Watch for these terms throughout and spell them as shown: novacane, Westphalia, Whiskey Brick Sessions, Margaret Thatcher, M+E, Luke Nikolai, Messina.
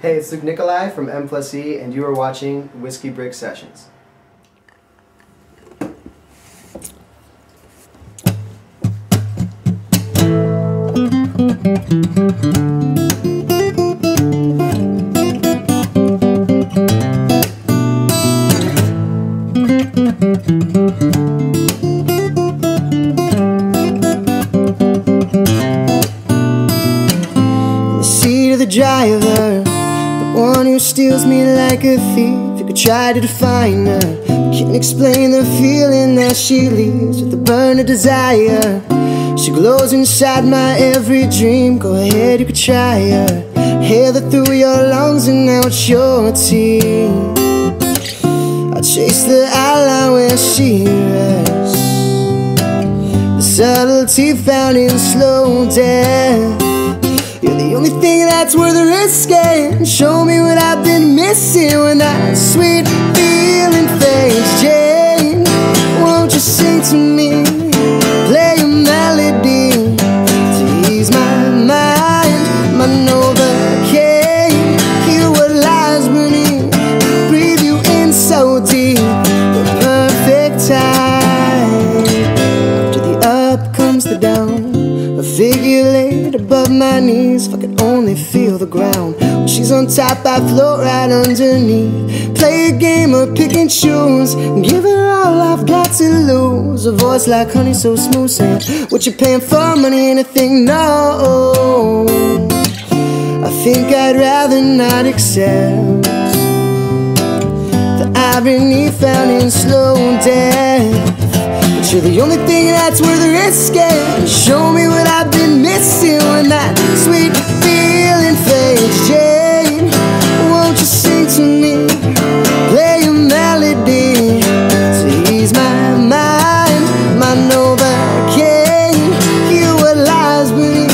Hey, it's Luke Nikolai from M+E, and you are watching Whiskey Brick Sessions. The seat of the driver, the one who steals me like a thief. You could try to define her, but can't explain the feeling that she leaves with the burn of desire. She glows inside my every dream. Go ahead, you could try her. Hail her through your lungs and out your teeth. I chase the outline where she rests, the subtlety found in slow death. You're the only thing that's worth risking. Show me what I've been missing when that sweet feeling fades. Jane, won't you sing to me? Play a melody to ease my mind. My Nova came, hear what lies beneath. Breathe you in so deep, the perfect time. To the up comes the down, a figure laid above my knees. If I could only feel the ground. When she's on top, I float right underneath. Play a game of pick and choose, give her all I've got to lose. A voice like honey so smooth, saying what you paying for, money, anything, no. I think I'd rather not accept the irony found in slow death. But you're the only thing that's worth risking. Show me what I've been missing when that sweet feeling fades. Jane, won't you sing to me? Play a melody to ease my mind. My Nova came, hear what lies beneath.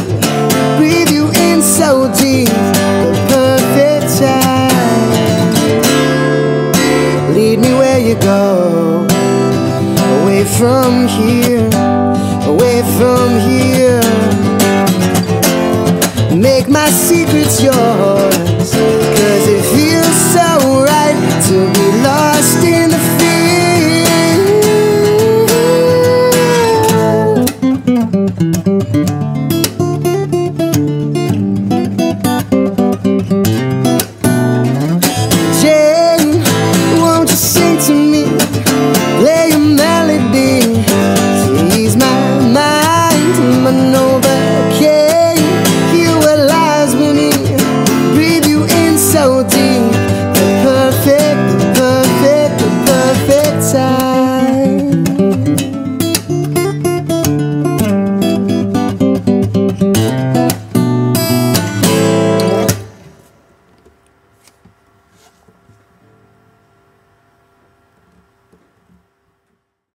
Breathe you in so deep, the perfect time. Lead me where you go, away from here, away from here. Make my secrets yours.